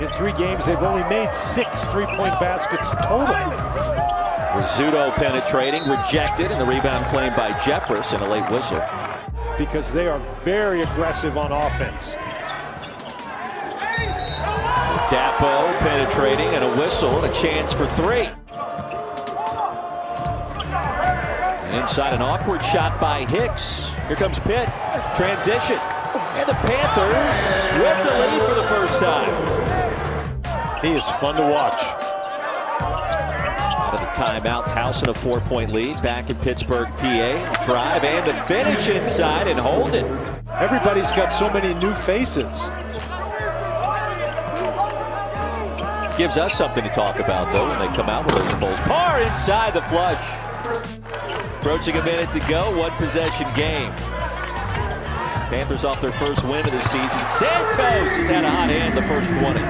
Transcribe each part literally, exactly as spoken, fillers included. In three games, they've only made six three-point baskets total. Rizzuto penetrating, rejected, and the rebound claimed by Jeffers in a late whistle. Because they are very aggressive on offense. Oladapo penetrating, and a whistle, and a chance for three. And inside, an awkward shot by Hicks. Here comes Pitt. Transition. And the Panthers with the lead for the first time. He is fun to watch. Out of the timeout, Towson a four-point lead. Back in Pittsburgh, P A. Drive and the finish inside and hold it. Everybody's got so many new faces. Gives us something to talk about, though, when they come out with those polls. Par inside the flush. Approaching a minute to go. One possession game. Panthers off their first win of the season. Santos has had a hot hand the first twenty.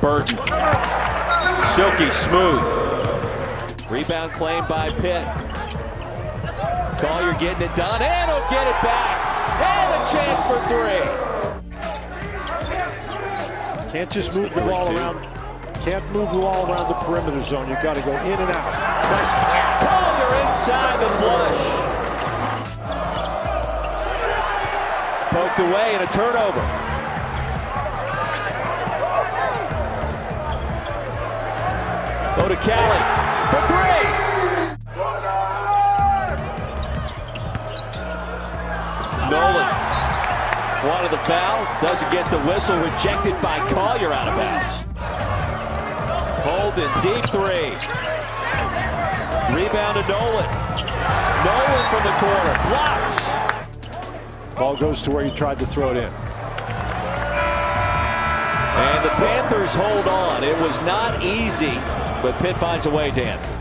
Burton. Silky smooth. Rebound claimed by Pitt. Collier getting it done, and he'll get it back. And a chance for three. Can't just move the ball around. Can't move the ball around the perimeter zone. You've got to go in and out. Nice pass. Collier inside the flush. Poked away in a turnover. Go to Kelly for three. Nolan wanted the foul, doesn't get the whistle, rejected by Collier out of bounds. Holden, deep three. Rebound to Nolan. Nolan from the corner. Blocked. Ball goes to where he tried to throw it in. And the Panthers hold on. It was not easy, but Pitt finds a way, Dan.